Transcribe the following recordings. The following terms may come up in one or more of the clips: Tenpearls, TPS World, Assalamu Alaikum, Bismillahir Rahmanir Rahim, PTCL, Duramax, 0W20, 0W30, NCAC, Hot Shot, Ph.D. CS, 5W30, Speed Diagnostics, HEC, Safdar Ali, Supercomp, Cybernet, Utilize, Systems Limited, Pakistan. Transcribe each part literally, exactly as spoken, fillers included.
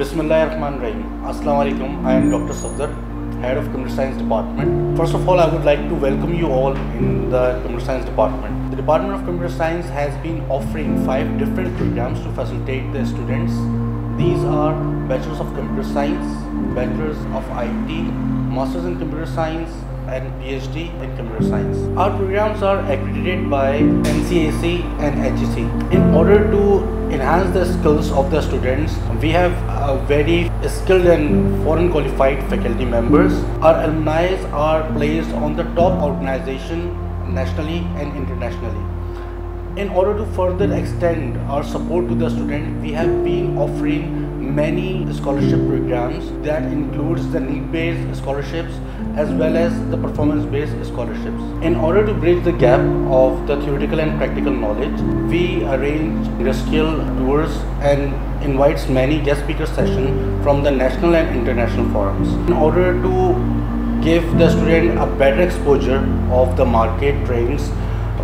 Bismillahir Rahmanir Rahim. Assalamu Alaikum. I am Doctor Safdar, Head of Computer Science Department. First of all, I would like to welcome you all in the Computer Science Department. The Department of Computer Science has been offering five different programs to facilitate the students. These are Bachelors of Computer Science, Bachelors of I T, Masters in Computer Science and PhD in Computer Science. Our programs are accredited by N C A C and H E C. In order to enhance the skills of the students, we have uh, very skilled and foreign qualified faculty members. Our alumni are placed on the top organization nationally and internationally. In order to further extend our support to the student, we have been offering many scholarship programs that includes the need-based scholarships as well as the performance-based scholarships. In order to bridge the gap of the theoretical and practical knowledge, we arrange industrial tours and invites many guest speaker sessions from the national and international forums. In order to give the student a better exposure of the market trends,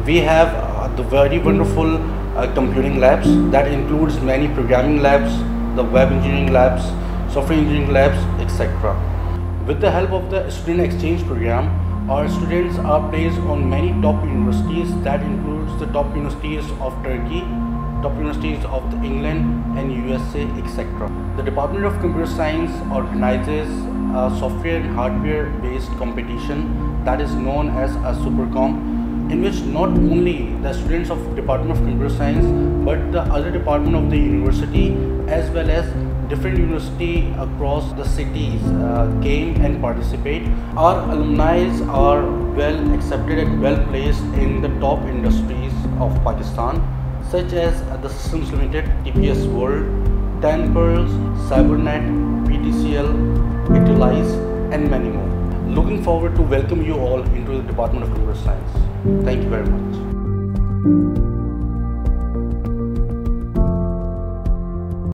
we have the very wonderful uh, computing labs that includes many programming labs, the web engineering labs, software engineering labs, et cetera. With the help of the student exchange program, our students are placed on many top universities that includes the top universities of Turkey, top universities of England and U S A, et cetera. The Department of Computer Science organizes a software and hardware based competition that is known as a Supercomp, in which not only the students of Department of Computer Science but the other department of the university as well as different university across the cities uh, came and participate. Our alumni are well accepted and well placed in the top industries of Pakistan such as the Systems Limited, T P S World, Tenpearls, Cybernet, P T C L, Utilize and many more. Looking forward to welcome you all into the Department of Computer Science. Thank you very much.